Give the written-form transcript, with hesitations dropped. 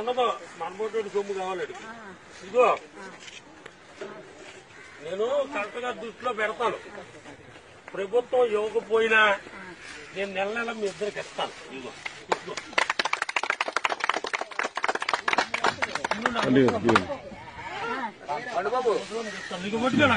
ఉండదు మనమోటి సొమ్ము కావాలి. ఇదిగో నేను కరెక్ట్ గా దృష్టిలో పెడతాను. ప్రభుత్వం ఇవ్వకపోయినా నేను నెల నెల మీ ఇద్దరికి ఇస్తాను. ఇదిగో ఇదిగో బాబు నీకు పట్టుకోనా